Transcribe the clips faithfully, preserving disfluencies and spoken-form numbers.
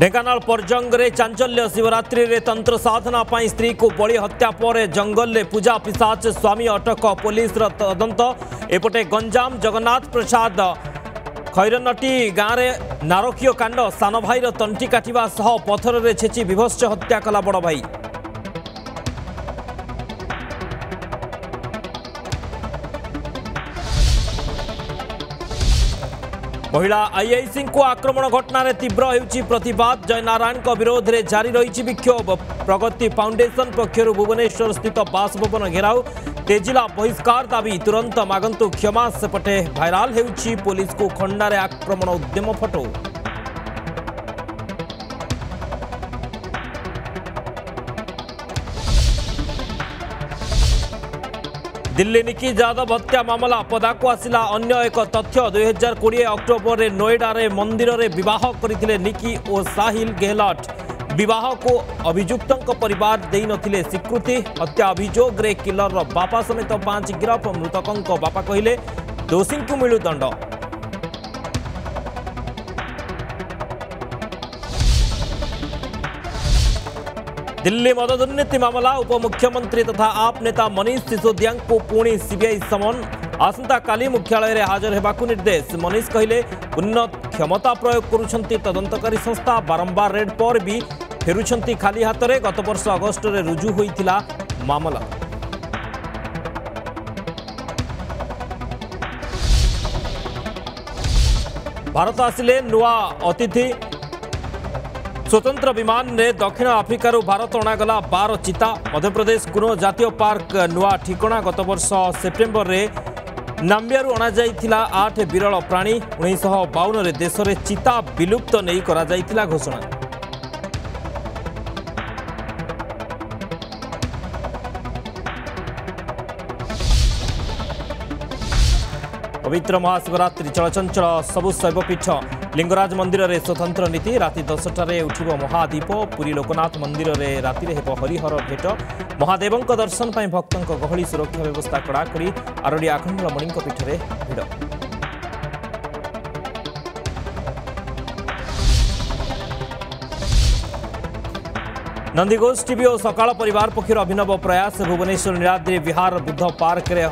ढेंकानाल परजंगे चांचल्य शिवरात्रि रे तंत्र साधना पर स्त्री को बड़ी हत्या पर जंगल रे पूजा पिशाच स्वामी अटक पुलिस तदंत। एपटे गंजाम जगन्नाथ प्रसाद खैरनटी गाँव में नारकीय कांड सान भाईर तंटी काटिबा सह पथर रे छेची विभत्स हत्या कला बड़ भाई। महिला आईआईसी को आक्रमण घटन तीव्र होती प्रतिवाद। जयनारायण विरोध में जारी रही विक्षोभ। प्रगति फाउंडेशन पक्षर भुवनेश्वर स्थित बासभवन घेराव। तेजिला बहिष्कार दाबी तुरंत मागंतु क्षमा। सेपटे भाइराल होउछि पुलिस को खंडारे आक्रमण उद्यम फटो। दिल्ली निकी यादव हत्या मामला पदाकू आसिला अन्य एक तथ्य। दुई हजार कोड़े अक्टोबर नोएडा रे मंदिर रे विवाह करथिले निकी और साहिल गेहलट। विवाह को अभियुक्तक परिवार देई नथिले स्वीकृति। हत्या अभियोग रे किलर रो बापा समेत पांच गिरफ। मृतकंक बापा कहिले दोषी को मिलू दंड। दिल्ली मद दुर्नीति मामला उपमुख्यमंत्री तथा आप नेता मनीष सिसोदिया को पुणी सीबीआई समन। आसंता काली मुख्यालय में हाजर होगाकू निर्देश। मनीष कहले उन्नत क्षमता प्रयोग करुछंती तदंतकारी संस्था। बारंबार रेड पर भी फेरुछंती खाली हाथ में। गत वर्ष अगस्त रे रुजु होइतिला मामला। भारत आसिले नुआ अतिथि। स्वतंत्र विमान ने दक्षिण आफ्रिकारु भारत अणागला बार चिता। मध्यप्रदेश कुनो जातीय पार्क नुआ ठिकणा। गत वर्ष सेप्टेम्बर रे नाम्बियारु अणाइला आठ विरल प्राणी। उन्नीस बावन रे देश में चिता विलुप्त नहीं करा जायतिला घोषणा। पवित्र महाशिवरात्रि चलचंचल सबु शैवपीठ। लिंगराज मंदिर रे स्वतंत्र नीति। राति दसटार उठिबो महादीप। पुरी लोकनाथ मंदिर रे राति हेबो हरिहर भेट। महादेवंक दर्शन पाई भक्तंक गहली। सुरक्षा व्यवस्था कड़ाकड़ी। आरडी आखंड मणिंक पीठ रे भिड़। नंदीघोष टीवी और सकाळ परिवार पक्षर अभिनव प्रयास। भुवनेश्वर नीलाद्रि विहार बुद्ध पार्क रे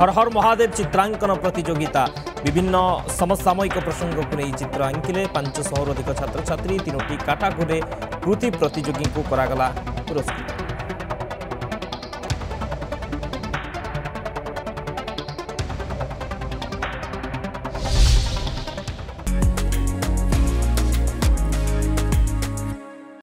हर हर महादेव चित्रांकन प्रतियोगिता। विभिन्न समसामयिक प्रसंग को नहीं चित्र आंकिले। पांच सौ अधिक छात्र छात्री तीनोटी काटागोरी कृति प्रतियोगी को करागला पुरस्कृत।